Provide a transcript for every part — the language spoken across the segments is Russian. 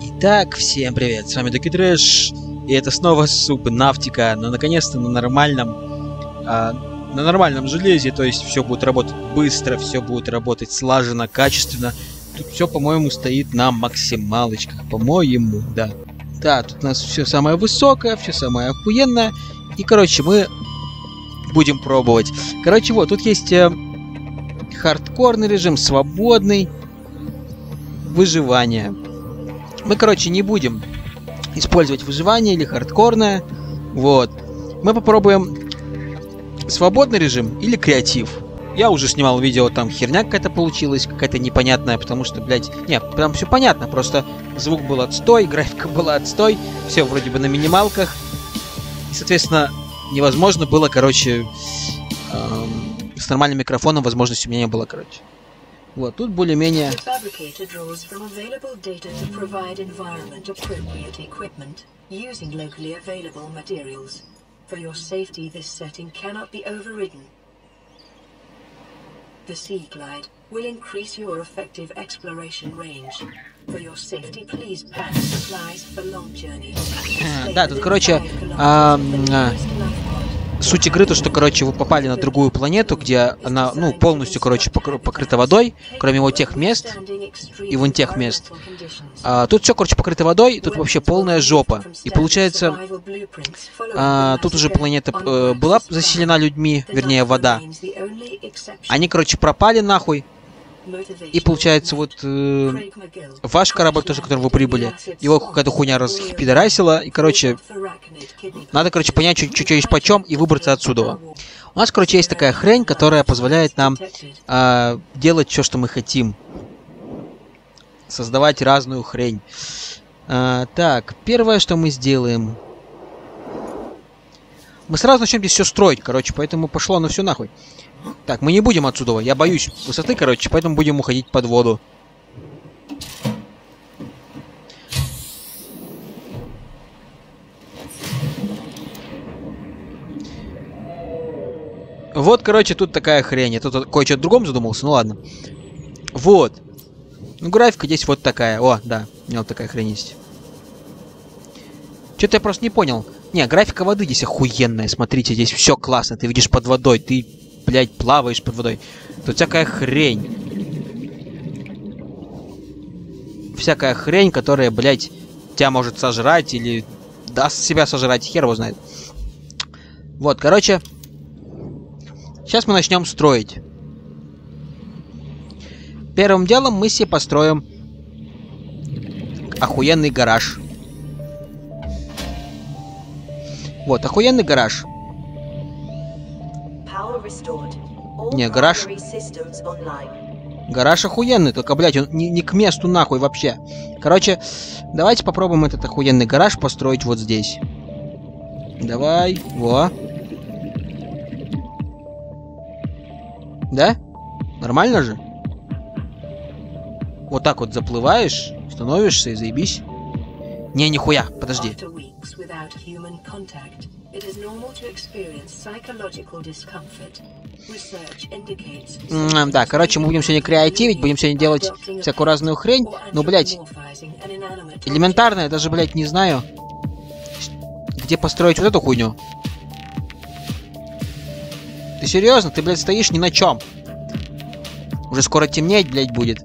Итак, всем привет, с вами Доки Трэш, и это снова суп Нафтика, но наконец-то на нормальном железе, то есть все будет работать быстро, все будет работать слаженно, качественно. Тут все, по-моему, стоит на максималочках, по-моему, да. Да, тут у нас все самое высокое, все самое охуенное, и, короче, мы будем пробовать. Короче, вот, тут есть хардкорный режим, свободный, выживание. Мы, короче, не будем использовать выживание или хардкорное. Вот. Мы попробуем свободный режим или креатив. Я уже снимал видео, там херня какая-то получилась, какая-то непонятная, потому что, блядь... Не, прям все понятно, просто звук был отстой, графика была отстой, все вроде бы на минималках. И, соответственно, невозможно было, короче, с нормальным микрофоном возможности у меня не было, короче. Вот, тут более-менее... Да, тут, короче, суть игры то, что, короче, вы попали на другую планету, где она, ну, полностью, короче, покрыта водой, кроме вот тех мест и вон тех мест. Тут все, короче, покрыто водой, тут вообще полная жопа. И получается, тут уже планета была заселена людьми, вернее, вода. Они, короче, пропали нахуй. И получается, вот ваш корабль, тоже, который вы прибыли, его какая-то хуйня разпидорасила, и, короче, надо, короче, понять, чуть-чуть почем, и выбраться отсюда. У нас, короче, есть такая хрень, которая позволяет нам делать все, что мы хотим. Создавать разную хрень. Так, первое, что мы сделаем. Мы сразу начнем здесь все строить, короче, поэтому пошло оно все нахуй. Так, мы не будем отсюда, я боюсь высоты, короче, поэтому будем уходить под воду. Вот, короче, тут такая хрень. Я тут кое-что другом задумался, ну ладно. Вот. Ну, графика здесь вот такая. О, да, у меня вот такая хрень есть. Что-то я просто не понял. Не, графика воды здесь охуенная, смотрите, здесь все классно, ты видишь под водой, ты... Блять, плаваешь под водой. Тут всякая хрень. Всякая хрень, которая, блять, тебя может сожрать или даст себя сожрать. Хер его знает. Вот, короче. Сейчас мы начнем строить. Первым делом мы себе построим охуенный гараж. Вот, охуенный гараж. Не, гараж... Гараж охуенный, только, блядь, он не к месту нахуй вообще. Короче, давайте попробуем этот охуенный гараж построить вот здесь. Давай, во. Да? Нормально же? Вот так вот заплываешь, становишься и заебись. Не, нихуя, подожди. Да, короче, мы будем сегодня креативить, будем сегодня делать всякую разную хрень. Ну, блядь, элементарно, я даже, блядь, не знаю, где построить вот эту хуйню. Ты серьезно? Ты, блядь, стоишь ни на чем. Уже скоро темнеть, блядь, будет.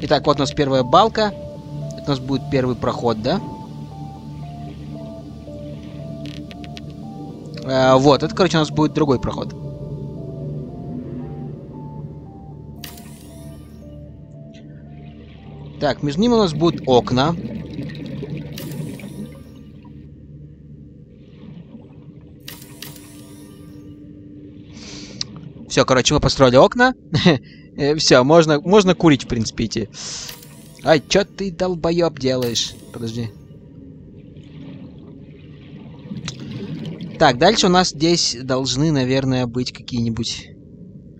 Итак, вот у нас первая балка. Это у нас будет первый проход, да? Вот, это, короче, у нас будет другой проход. Так, между ними у нас будут окна. Все, короче, мы построили окна. Все, можно курить, в принципе, идти. Ай, чё ты, долбоёб, делаешь? Подожди. Так, дальше у нас здесь должны, наверное, быть какие-нибудь...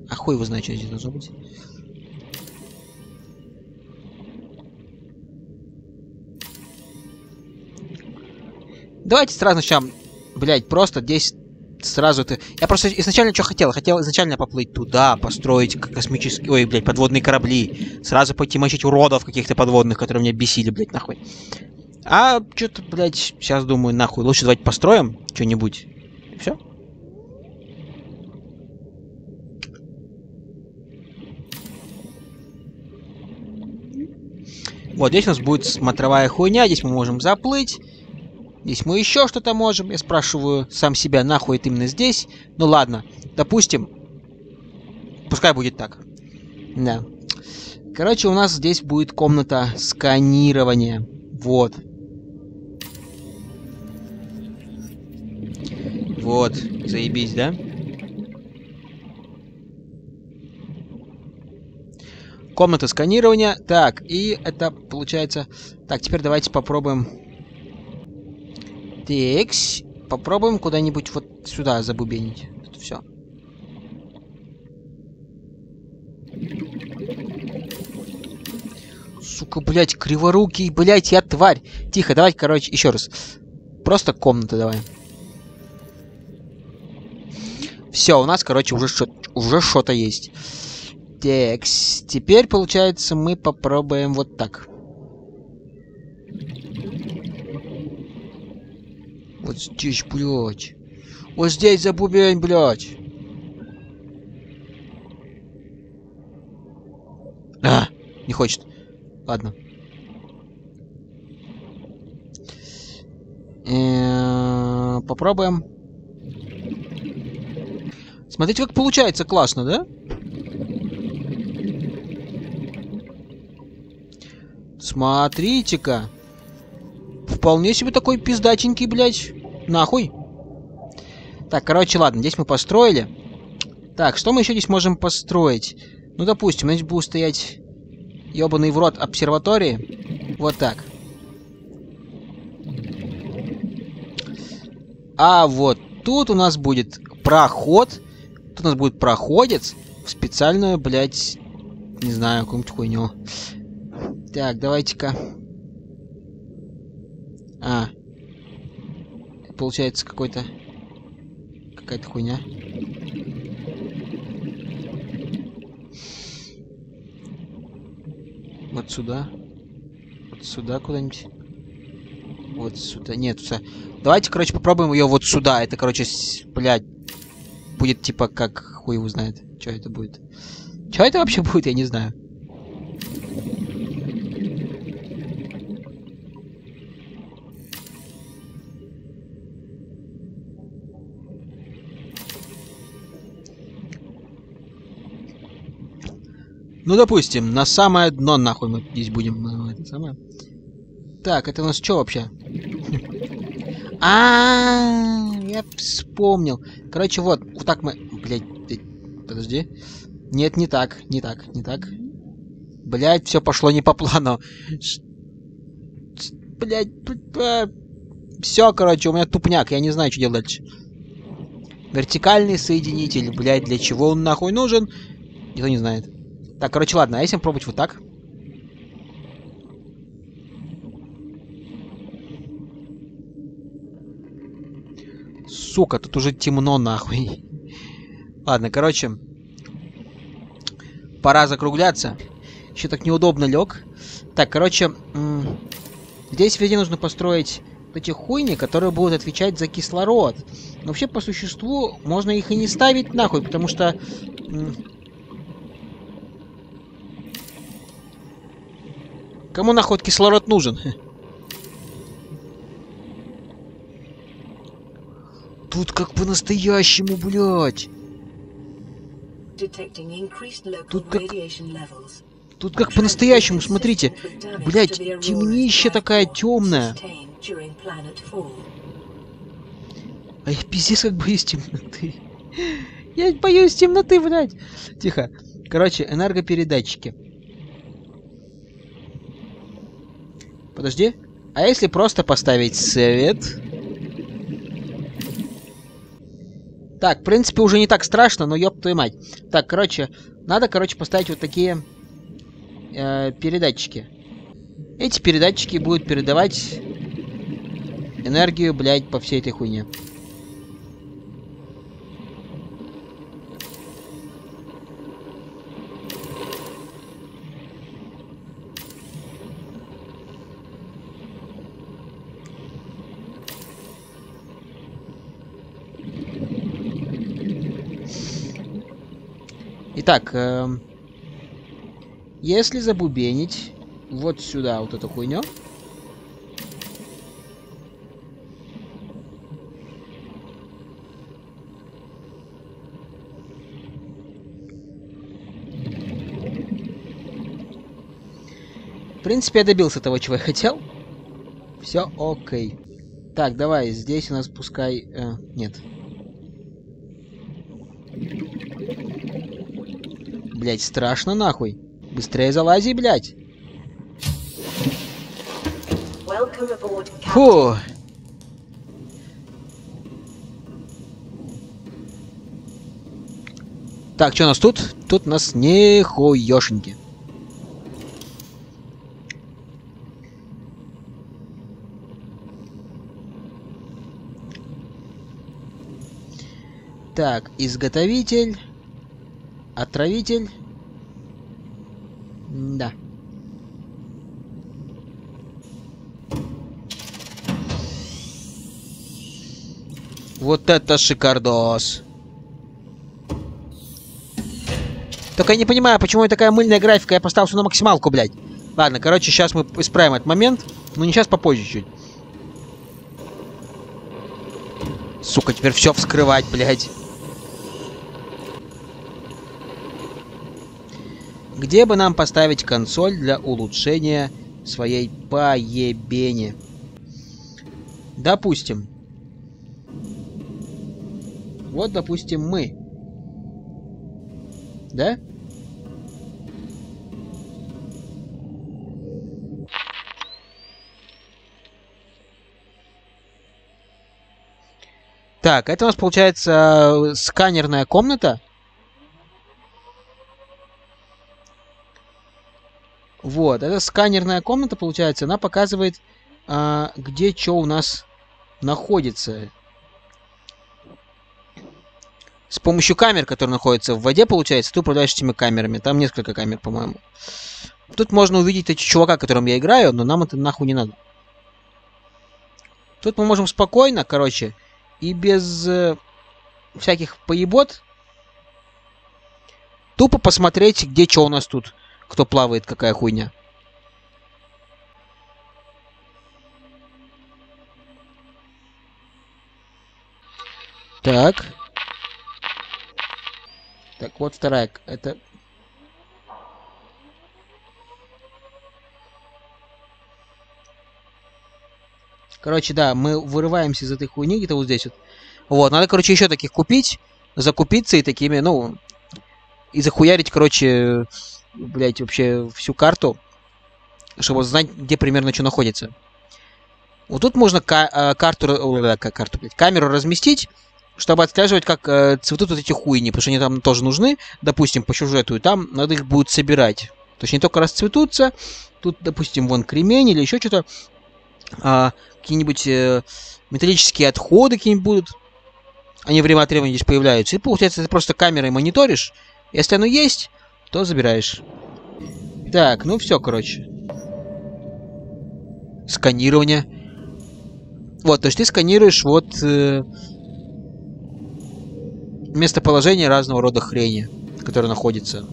А хуй его знает, что здесь должно быть. Давайте сразу начнем, блядь, просто здесь сразу ты... Я просто изначально что хотел? Хотел изначально поплыть туда, построить космические... Ой, блядь, подводные корабли. Сразу пойти мочить уродов каких-то подводных, которые меня бесили, блядь, нахуй. А что-то, блядь, сейчас думаю, нахуй. Лучше давайте построим что-нибудь. Все. Вот, здесь у нас будет смотровая хуйня, здесь мы можем заплыть. Здесь мы еще что-то можем. Я спрашиваю сам себя, нахуй это именно здесь? Ну ладно, допустим. Пускай будет так. Да. Короче, у нас здесь будет комната сканирования. Вот. Вот, заебись, да? Комната сканирования. Так, и это получается... Так, теперь давайте попробуем... Текс. Попробуем куда-нибудь вот сюда забубенить. Это все. Сука, блядь, криворукий, блядь, я тварь. Тихо, давай, короче, еще раз. Просто комната давай. Все, у нас, короче, уже что-то есть. Текс. Теперь, получается, мы попробуем вот так. Вот здесь, блядь. Вот здесь забубень, блядь. А, не хочет. Ладно. Попробуем. Смотрите, как получается классно, да? Смотрите-ка. Вполне себе такой пиздатенький, блядь. Нахуй. Так, короче, ладно. Здесь мы построили. Так, что мы еще здесь можем построить? Ну, допустим, здесь будет стоять ёбаный в рот обсерватории. Вот так. А вот тут у нас будет проход. Тут у нас будет проходец в специальную, блядь, не знаю, какую-нибудь хуйню. Так, давайте-ка. А. Получается какой-то... Какая-то хуйня. Вот сюда. Вот сюда куда-нибудь. Вот сюда. Нет, сюда. Давайте, короче, попробуем ее вот сюда. Это, короче, блядь, будет типа как... Хуй его знает. Чё это будет? Чё это вообще будет, я не знаю. Ну, допустим, на самое дно, нахуй, мы здесь будем... это самое. Так, это у нас что вообще? А-а-а, я вспомнил. Короче, вот, вот так мы... Блядь, подожди. Нет, не так, не так, не так. Блядь, все пошло не по плану. Блядь, все, короче, у меня тупняк, я не знаю, что делать дальше. Вертикальный соединитель, блядь, для чего он нахуй нужен? Никто не знает. Так, короче, ладно, а если пробовать вот так? Сука, тут уже темно, нахуй. Ладно, короче. Пора закругляться. Еще так неудобно лег. Так, короче. Здесь везде нужно построить эти хуйни, которые будут отвечать за кислород. Но вообще, по существу, можно их и не ставить, нахуй, потому что... Кому нахуй кислород нужен? Тут как по-настоящему, блядь. Тут как по-настоящему, смотрите. Блядь, темнища такая темная. А я пиздец как боюсь темноты. Я боюсь темноты, блядь. Тихо. Короче, энергопередатчики. Подожди. А если просто поставить свет? Так, в принципе, уже не так страшно, но ёб твою мать. Так, короче, надо, короче, поставить вот такие передатчики. Эти передатчики будут передавать энергию, блядь, по всей этой хуйне. Итак, если забубенить вот сюда вот эту хуйню. В принципе, я добился того, чего я хотел. Все окей. Так, давай, здесь у нас пускай... нет. Блять, страшно нахуй. Быстрее залази, блять. Фу. Так, что у нас тут? Тут у нас нихуёшеньки. Так, изготовитель, отравитель, да. Вот это шикардос. Только я не понимаю, почему я такая мыльная графика, я поставил все на максималку, блядь. Ладно, короче, сейчас мы исправим этот момент, но не сейчас, попозже чуть. Сука, теперь все вскрывать, блядь. Где бы нам поставить консоль для улучшения своей поебени? Допустим. Вот, допустим, мы. Да? Так, это у нас получается сканерная комната. Вот, эта сканерная комната, получается, она показывает, где что у нас находится. С помощью камер, которые находятся в воде, получается, ты управляешь этими камерами. Там несколько камер, по-моему. Тут можно увидеть чувака, которым я играю, но нам это нахуй не надо. Тут мы можем спокойно, короче, и без всяких поебот тупо посмотреть, где что у нас тут. Кто плавает, какая хуйня. Так. Так, вот вторая. Это... Короче, да, мы вырываемся из этой хуйни где-то вот здесь вот. Вот, надо, короче, еще таких купить, закупиться и такими, ну... И захуярить, короче... Блять, вообще всю карту, чтобы знать, где примерно что находится. Вот тут можно камеру разместить, чтобы отслеживать, как цветут вот эти хуйни, потому что они там тоже нужны, допустим, по сюжету, и там надо их будет собирать. То есть не только расцветутся, тут, допустим, вон кремень или еще что-то, какие-нибудь металлические отходы какие-нибудь будут, они время от времени здесь появляются, и получается, ты просто камерой мониторишь, если оно есть, то забираешь. Так, ну все, короче. Сканирование. Вот, то есть ты сканируешь вот местоположение разного рода хрени, которое находится.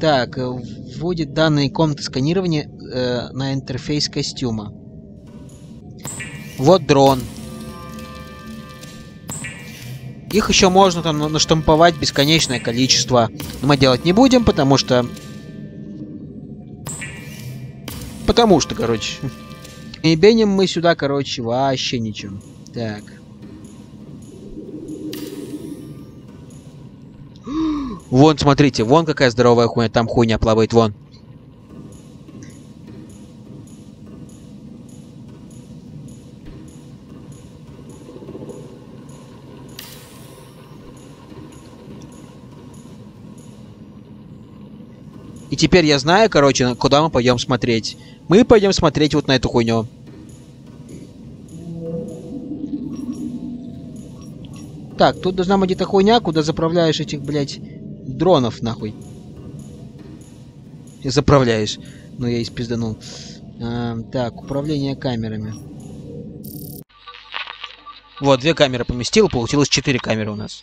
Так, вводит данные комнаты сканирования на интерфейс костюма. Вот дрон. Их еще можно там наштамповать бесконечное количество. Но мы делать не будем, потому что... короче. И беним мы сюда, короче, вообще ничем. Так. Вон, смотрите, вон какая здоровая хуйня. Там хуйня плавает, вон. И теперь я знаю, короче, куда мы пойдем смотреть. Мы пойдем смотреть вот на эту хуйню. Так, тут должна быть эта хуйня, куда заправляешь этих, блядь, дронов, нахуй. Заправляешь. Ну, я испизданул. Так, управление камерами. Вот, две камеры поместил, получилось 4 камеры у нас.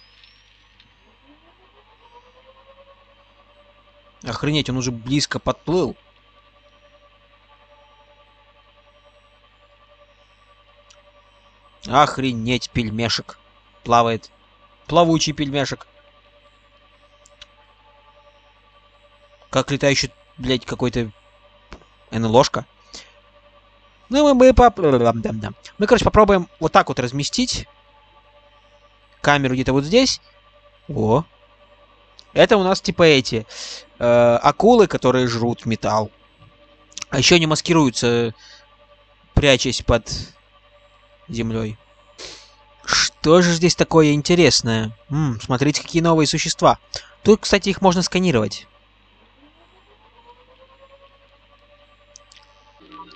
Охренеть, он уже близко подплыл. Охренеть, пельмешек. Плавает. Плавучий пельмешек. Как летающий, блядь, какой-то НЛОшка. Ну, мы, короче, попробуем вот так вот разместить камеру где-то вот здесь. О. Это у нас типа эти акулы, которые жрут металл. А еще они маскируются, прячась под землей. Что же здесь такое интересное? Смотрите, какие новые существа. Тут, кстати, их можно сканировать.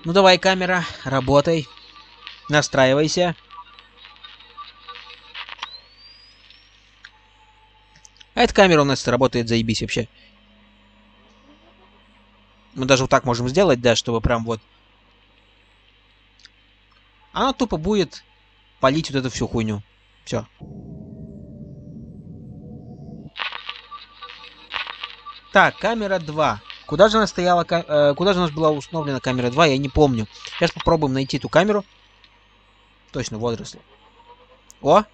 Ну давай, камера, работай. Настраивайся. А эта камера у нас работает заебись вообще. Мы даже вот так можем сделать, да, чтобы прям вот... Она тупо будет палить вот эту всю хуйню. Все. Так, камера 2. Куда же она стояла, куда же у нас была установлена камера 2, я не помню. Сейчас попробуем найти эту камеру. Точно, водоросли. О! Вот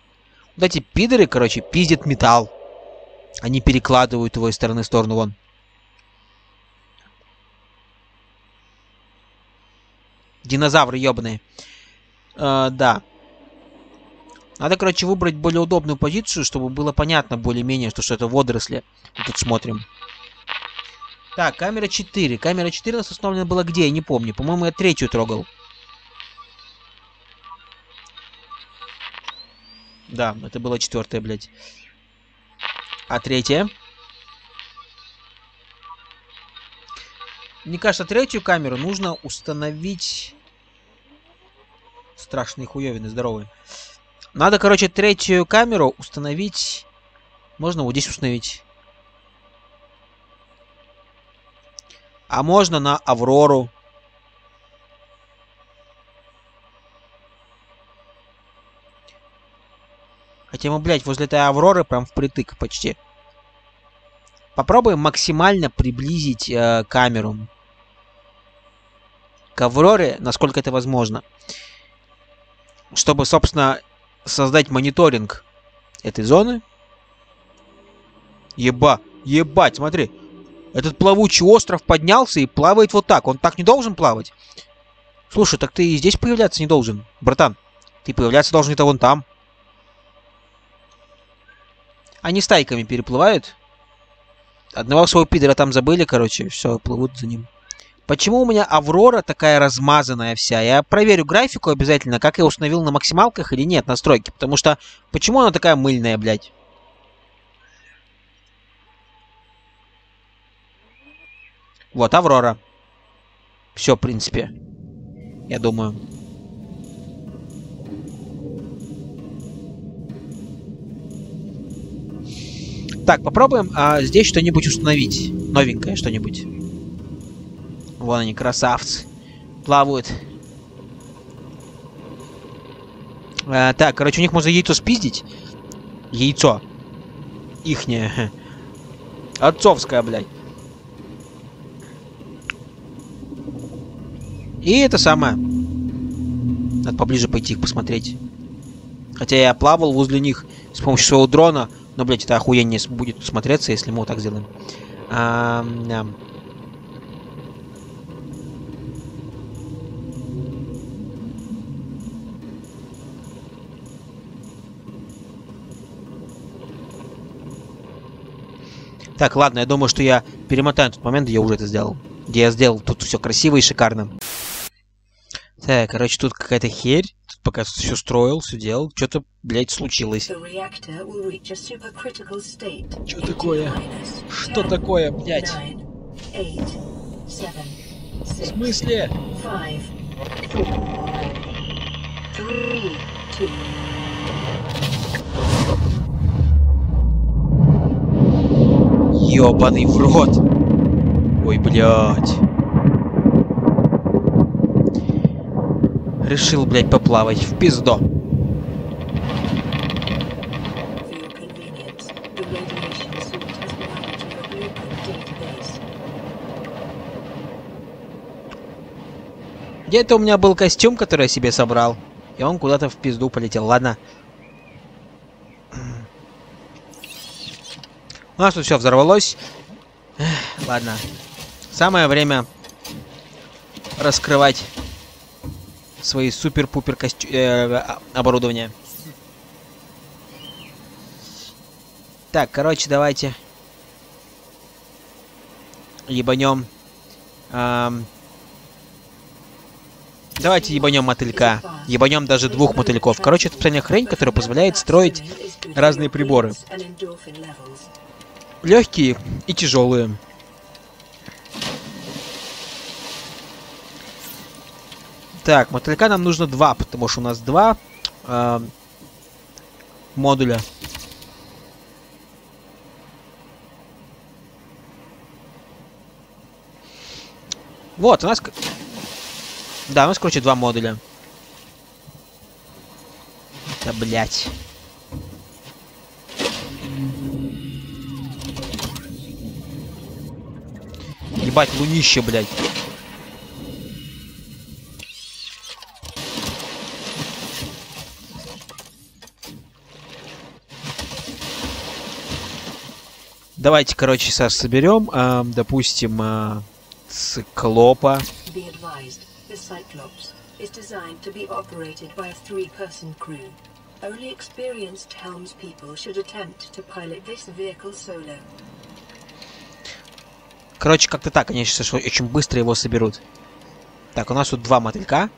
эти пидоры, короче, пиздят металл. Они перекладывают его из стороны в сторону вон. Динозавры ёбаные. Да. Надо, короче, выбрать более удобную позицию, чтобы было понятно более-менее, что это водоросли. Мы тут смотрим. Так, камера 4. Камера 4 у нас установлена была где? Я не помню. По-моему, я третью трогал. Да, это была 4-я, блядь. А 3-я? Мне кажется, 3-ю камеру нужно установить... Страшные хуёвины, здоровые. Надо, короче, 3-ю камеру установить... Можно вот здесь установить... А можно на Аврору. Хотя мы, блядь, возле этой Авроры прям впритык почти. Попробуем максимально приблизить камеру к Авроре, насколько это возможно. Чтобы, собственно, создать мониторинг этой зоны. Ебать, смотри. Этот плавучий остров поднялся и плавает вот так. Он так не должен плавать. Слушай, так ты и здесь появляться не должен, братан. Ты появляться должен где-то вон там. Они стайками переплывают. Одного своего пидора там забыли, короче. Все, плывут за ним. Почему у меня Аврора такая размазанная вся? Я проверю графику обязательно, как я установил на максималках или нет настройки. Потому что... Почему она такая мыльная, блядь? Вот, Аврора. Все, в принципе. Я думаю. Так, попробуем здесь что-нибудь установить. Новенькое что-нибудь. Вон они, красавцы. Плавают. Так, короче, у них можно яйцо спиздить. Яйцо. Ихнее. Отцовское, блядь. И это самое. Надо поближе пойти их посмотреть. Хотя я плавал возле них с помощью своего дрона. Но, блядь, это охуеннее будет смотреться, если мы вот так сделаем. Так, ладно, я думаю, что я перемотаю тот момент, где я уже это сделал. Где я сделал тут все красиво и шикарно. Так, короче, тут какая-то херь. Тут пока все строил, все делал. Что-то, блядь, случилось. Что такое? Что такое, блядь? В смысле? Ёбаный в рот. Ой, блядь. Решил, блядь, поплавать в пизду. Где-то у меня был костюм, который я себе собрал. И он куда-то в пизду полетел. Ладно. У нас тут все взорвалось. Ладно. Самое время раскрывать свои супер-пупер оборудование. Так, короче, давайте ебанем. Давайте ебанем мотылька. Ебанем даже двух мотыльков. Короче, это специальная хрень, которая позволяет строить разные приборы. Легкие и тяжелые. Так, мотылька нам нужно два, потому что у нас два модуля. Вот, у нас... Да, у нас, короче, два модуля. Да, блядь. Ебать, лунище, блядь. Давайте, короче, сейчас соберем, допустим, циклопа. Короче, как-то так, они сейчас очень быстро его соберут. Так, у нас тут два мотылька.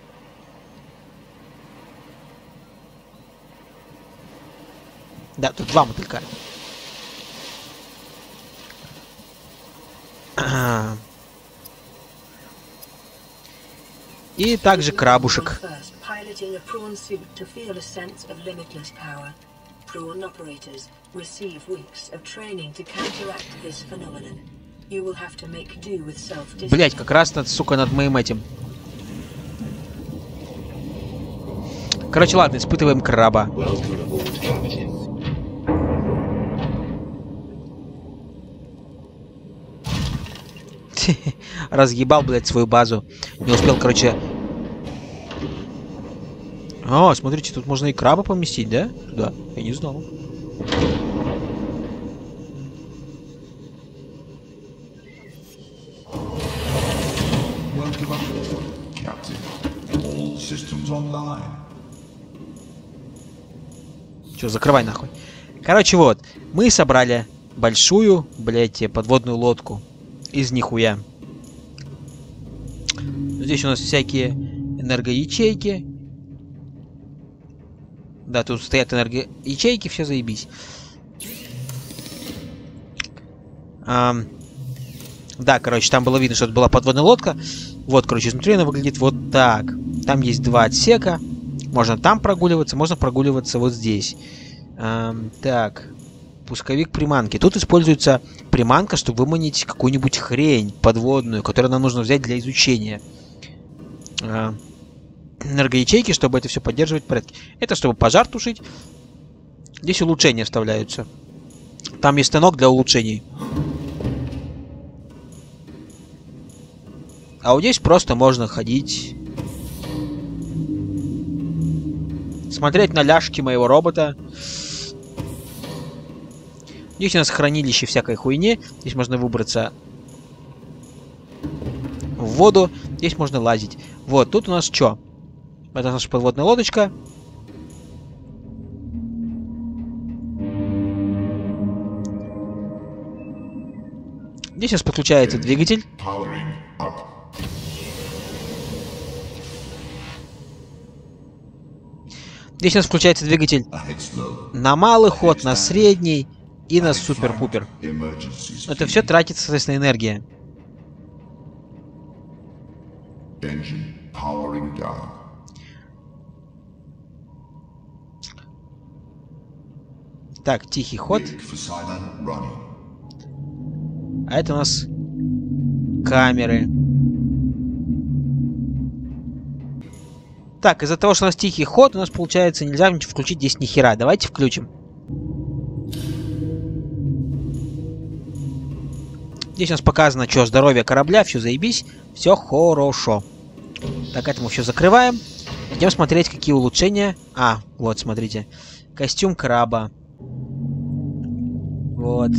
Да, тут два мотылька. И также крабушек. Блять, как раз над, сука, над моим этим. Короче, ладно, испытываем краба. Разъебал, блядь, свою базу. Не успел, короче. О, смотрите, тут можно и краба поместить, да? Да, я не знал. Чё, закрывай нахуй. Короче, вот. Мы собрали большую, блядь, подводную лодку. Из нихуя. Здесь у нас всякие энергоячейки. Да, тут стоят энергоячейки, все заебись. Да, короче, там было видно, что это была подводная лодка. Вот, короче, изнутри она выглядит вот так. Там есть два отсека. Можно там прогуливаться, можно прогуливаться вот здесь. Так... Пусковик приманки. Тут используется приманка, чтобы выманить какую-нибудь хрень подводную, которую нам нужно взять для изучения. Энергоячейки, чтобы это все поддерживать в порядке. Это чтобы пожар тушить. Здесь улучшения вставляются. Там есть станок для улучшений. А вот здесь просто можно ходить. Смотреть на ляжки моего робота. Здесь у нас хранилище всякой хуйни. Здесь можно выбраться в воду. Здесь можно лазить. Вот, тут у нас что? Это наша подводная лодочка. Здесь у нас подключается двигатель. Здесь у нас включается двигатель на малый ход, на средний. И на супер-пупер. Это все тратится, соответственно, энергия. Так, тихий ход. А это у нас камеры. Так, из-за того, что у нас тихий ход, у нас получается нельзя ничего включить здесь нихера. Давайте включим. Здесь у нас показано, что здоровье корабля, все заебись, все хорошо. Так, это мы все закрываем. Идем смотреть, какие улучшения. А, вот, смотрите. Костюм краба. Вот.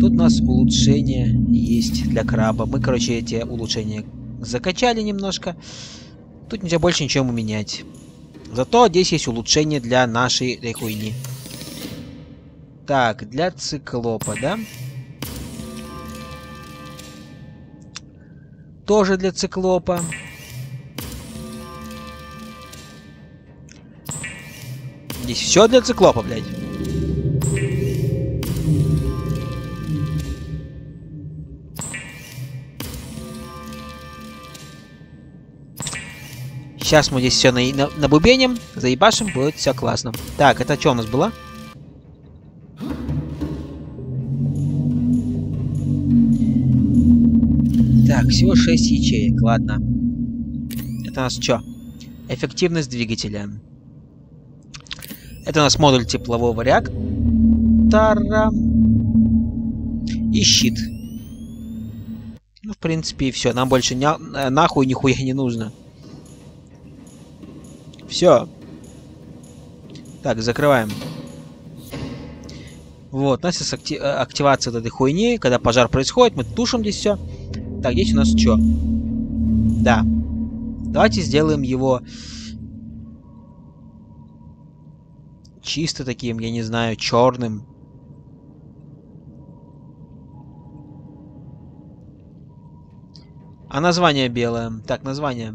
Тут у нас улучшения есть для краба. Мы, короче, эти улучшения закачали немножко. Тут нельзя больше ничего менять. Зато здесь есть улучшение для нашей рекуини. Так, для циклопа, да? Тоже для циклопа. Здесь все для циклопа, блядь. Сейчас мы здесь все набубеним, заебашим, будет все классно. Так, это что у нас было? Так, всего 6 ячеек, ладно. Это у нас что? Эффективность двигателя. Это у нас модуль теплового реактора. И щит. Ну, в принципе, и все. Нам больше нахуй нихуя не нужно. Все. Так, закрываем. Вот, у нас есть активация этой хуйни. Когда пожар происходит, мы тушим здесь все. Так, здесь у нас что? Да. Давайте сделаем его чисто таким, я не знаю, черным. А название белое. Так, название.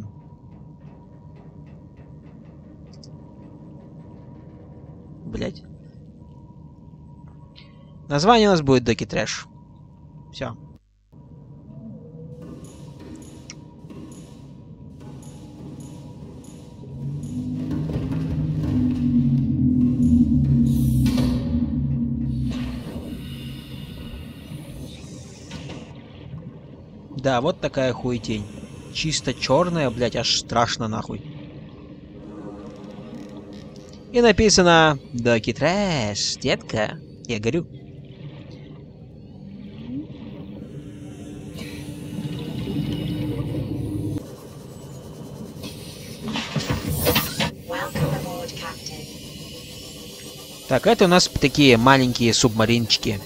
Блять. Название у нас будет Доки Трэш. Все. Да, вот такая хуетень. Чисто черная, блять, аж страшно нахуй. И написано Доки Трэш, детка. Я горю. Так, это у нас такие маленькие субмаринчики.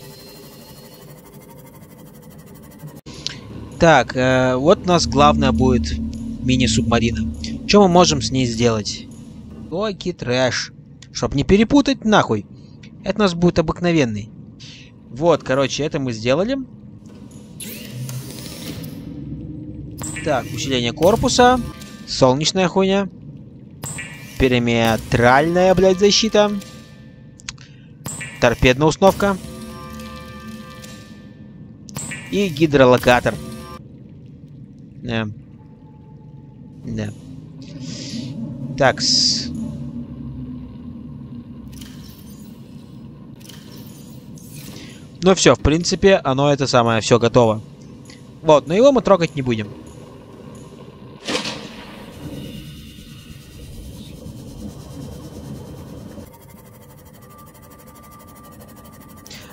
Так, вот у нас главное будет мини-субмарина. Что мы можем с ней сделать? Доки Трэш. Чтоб не перепутать, нахуй. Это у нас будет обыкновенный. Вот, короче, это мы сделали. Так, усиление корпуса. Солнечная хуйня. Периметральная, блядь, защита. Торпедная установка. И гидролокатор. Да. Да. Так. Ну все, в принципе, оно это самое, все готово. Вот, но его мы трогать не будем.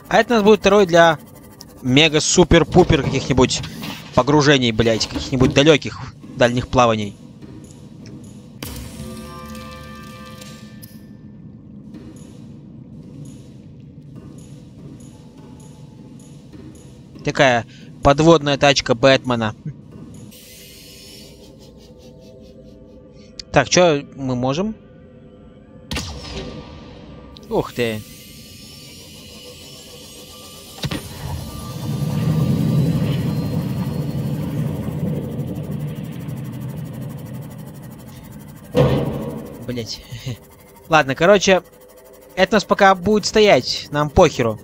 А это у нас будет второй для мега-супер-пупер каких-нибудь погружений, блять, каких-нибудь далеких, дальних плаваний. Такая подводная тачка Бэтмена. Так, что мы можем? Ух ты. Блять. Ладно, короче, это нас пока будет стоять. Нам похеру.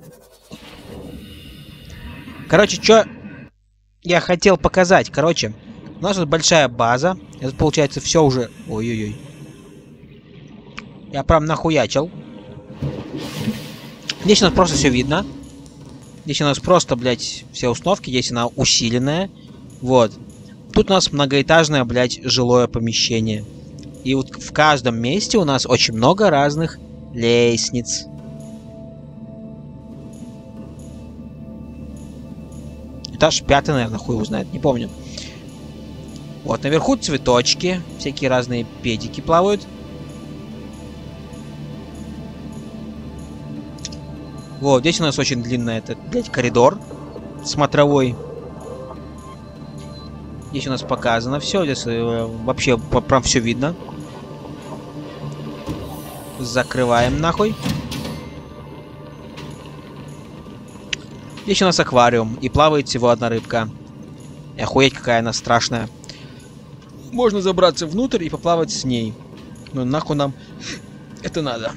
Короче, что я хотел показать. Короче, у нас тут большая база. Это получается все уже... Ой-ой-ой. Я прям нахуячил. Здесь у нас просто все видно. Здесь у нас просто, блядь, все установки. Здесь она усиленная. Вот. Тут у нас многоэтажное, блядь, жилое помещение. И вот в каждом месте у нас очень много разных лестниц. Этаж 5, наверное, хуй его знает, не помню. Вот, наверху цветочки. Всякие разные педики плавают. Вот, здесь у нас очень длинный этот, блядь, коридор смотровой. Здесь у нас показано все. Здесь вообще прям все видно. Закрываем нахуй. Здесь у нас аквариум. И плавает всего одна рыбка. И охуеть, какая она страшная. Можно забраться внутрь и поплавать с ней. Ну нахуй нам это надо.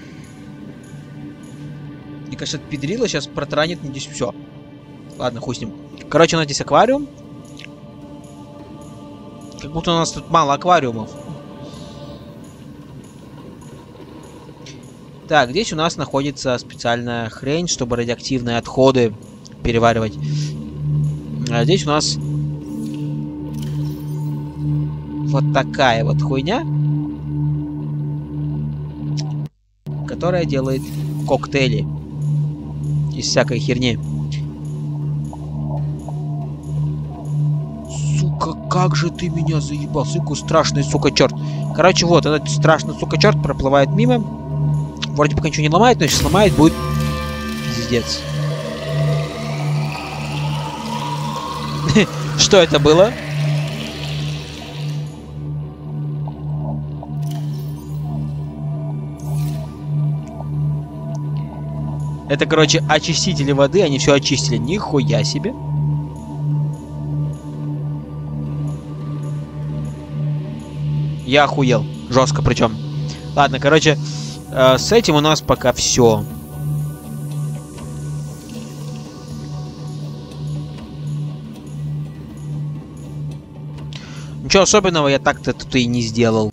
Мне кажется, это педрила сейчас протаранит здесь все. Ладно, хуй с ним. Короче, у нас здесь аквариум. Как будто у нас тут мало аквариумов. Так, здесь у нас находится специальная хрень, чтобы радиоактивные отходы переваривать. А здесь у нас вот такая вот хуйня, которая делает коктейли из всякой херни. Сука, как же ты меня заебал, сука, страшный, сука, черт. Короче, вот этот страшный, сука, черт проплывает мимо. Вроде пока ничего не ломает, но если сломает, будет пиздец. Что это было? Это, короче, очистители воды, они все очистили. Нихуя себе. Я охуел. Жестко причем. Ладно, короче, с этим у нас пока все. Ничего особенного я так-то тут и не сделал.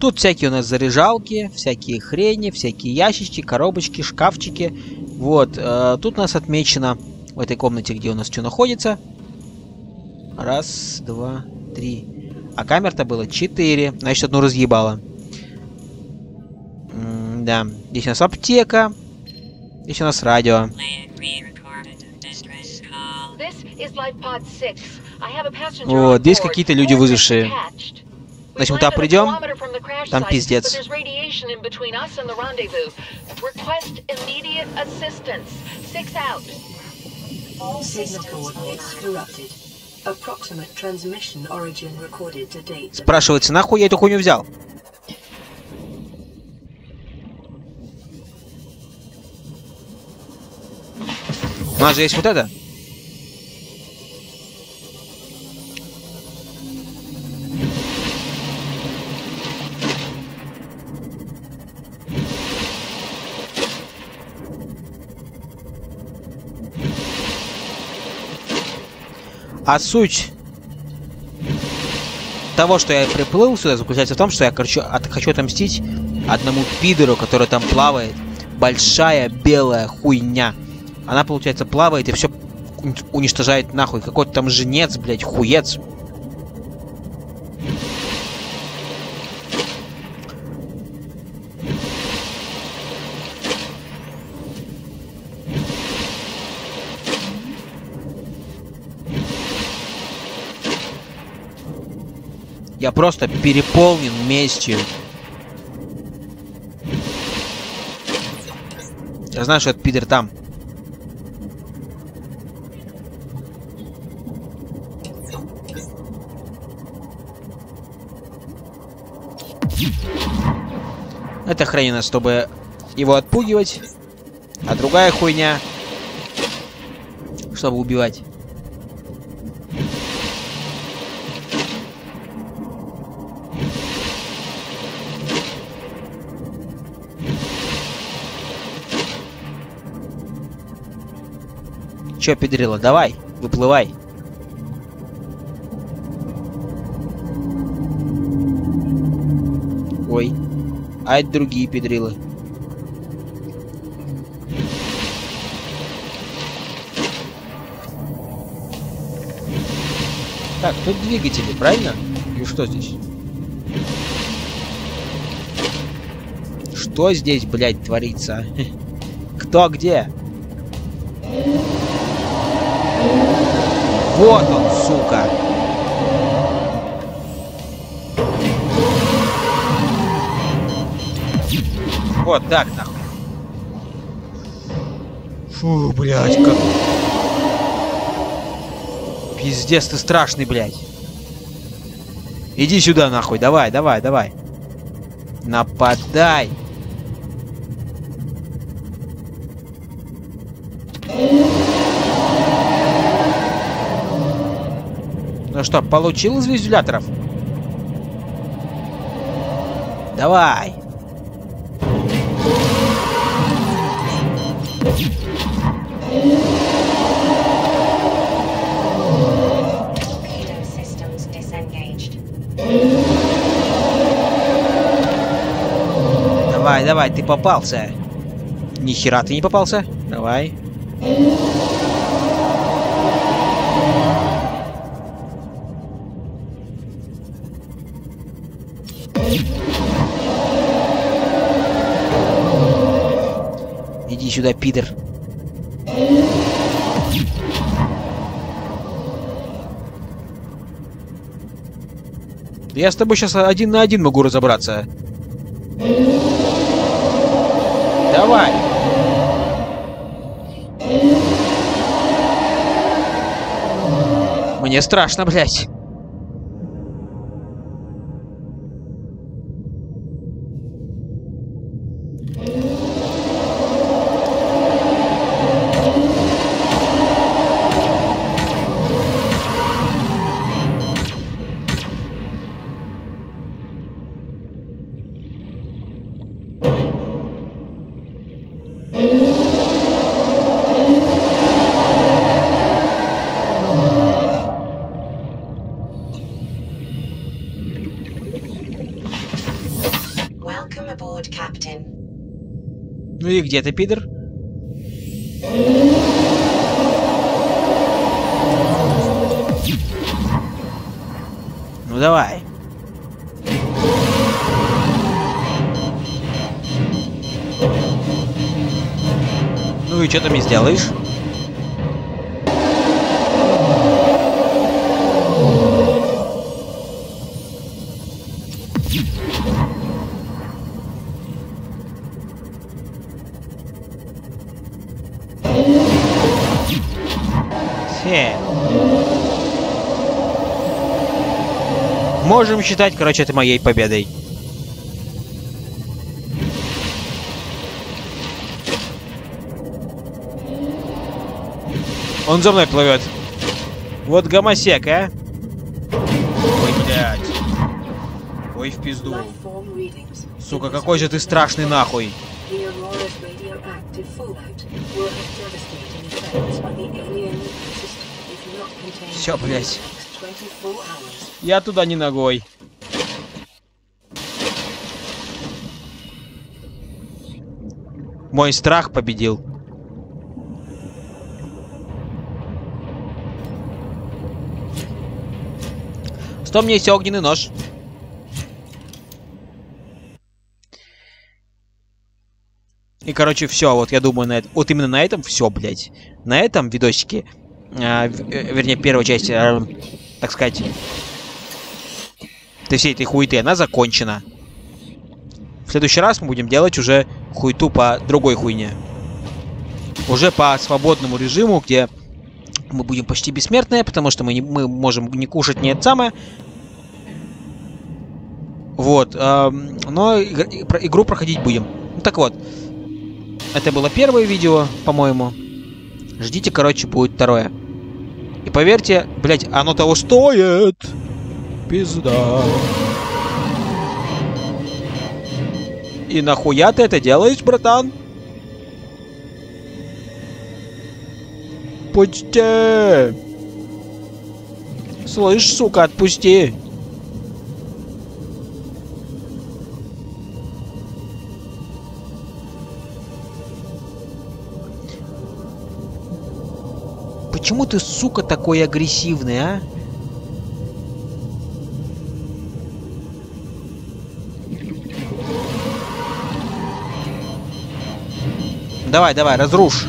Тут всякие у нас заряжалки, всякие хрени, всякие ящички, коробочки, шкафчики. Вот, тут у нас отмечено в этой комнате, где у нас что находится. Раз, два, три. А камер-то было 4, значит, одну разъебало. Да, здесь у нас аптека, здесь у нас радио. Вот, здесь какие-то люди выжившие. Значит, мы туда придем, там пиздец. Спрашивается, нахуй я эту хуйню взял? У нас же есть вот это. А суть того, что я приплыл сюда, заключается в том, что я, короче, хочу отомстить одному пидору, который там плавает. Большая белая хуйня. Она, получается, плавает и все уничтожает нахуй. Какой-то там женец, блядь, хуец. Я просто переполнен местью. Я знаю, что этот пидор там. Это хрень у нас, чтобы его отпугивать. А другая хуйня, чтобы убивать. Чё, педрила, давай, выплывай. Ой, а это другие педрилы. Так, тут двигатели, правильно? И что здесь? Что здесь, блядь, творится? Кто где? Вот он, сука. Вот так, нахуй. Фу, блядь, как... Пиздец, ты страшный, блядь. Иди сюда, нахуй. Давай, давай, давай. Нападай. Ну что, получил из визуляторов? Давай. Давай, давай, ты попался. Ни хера ты не попался. Давай. Иди сюда, пидор. Я с тобой сейчас один на один могу разобраться. Давай. Мне страшно, блядь. Ну и где ты, пидор? Ну давай. Ну и что ты мне сделаешь? Можем считать, короче, это моей победой. Он за мной плывет. Вот гомосек, а? Ой, блядь. Ой, в пизду. Сука, какой же ты страшный нахуй. Все, блядь. Я туда не ногой. Мой страх победил. Что мне есть огненный нож? И, короче, все. Вот я думаю, на это... вот именно на этом все, блядь. На этом видосике. Вернее, первая часть, так сказать, всей этой хуеты, она закончена. В следующий раз мы будем делать уже хуету по другой хуйне. Уже по свободному режиму, где мы будем почти бессмертные, потому что мы можем не кушать, не это самое. Вот. Но игру проходить будем. Ну, так вот. Это было первое видео, по-моему. Ждите, короче, будет второе. И поверьте, блядь, оно того стоит. Пизда. И нахуя ты это делаешь, братан? Пусти. Слышь, сука, отпусти. Почему ты, сука, такой агрессивный, а? Давай, давай, разрушь.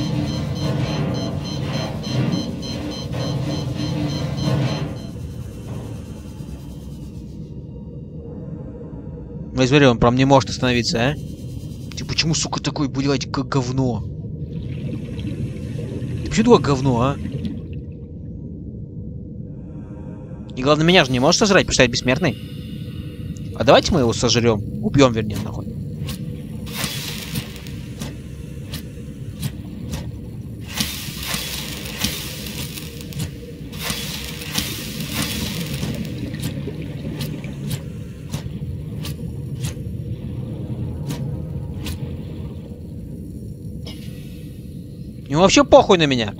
Ну, смотри, он прям не может остановиться, а? Ты почему, сука, такой, блядь, как говно? Ты почему такое говно, а? И главное, меня же не можешь сожрать, потому что я бессмертный. А давайте мы его сожрем. Убьем, вернее, нахуй. Ему вообще похуй на меня.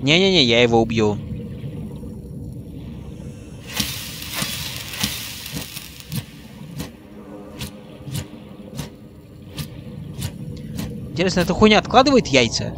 Не-не-не, я его убью. Интересно, эта хуйня откладывает яйца?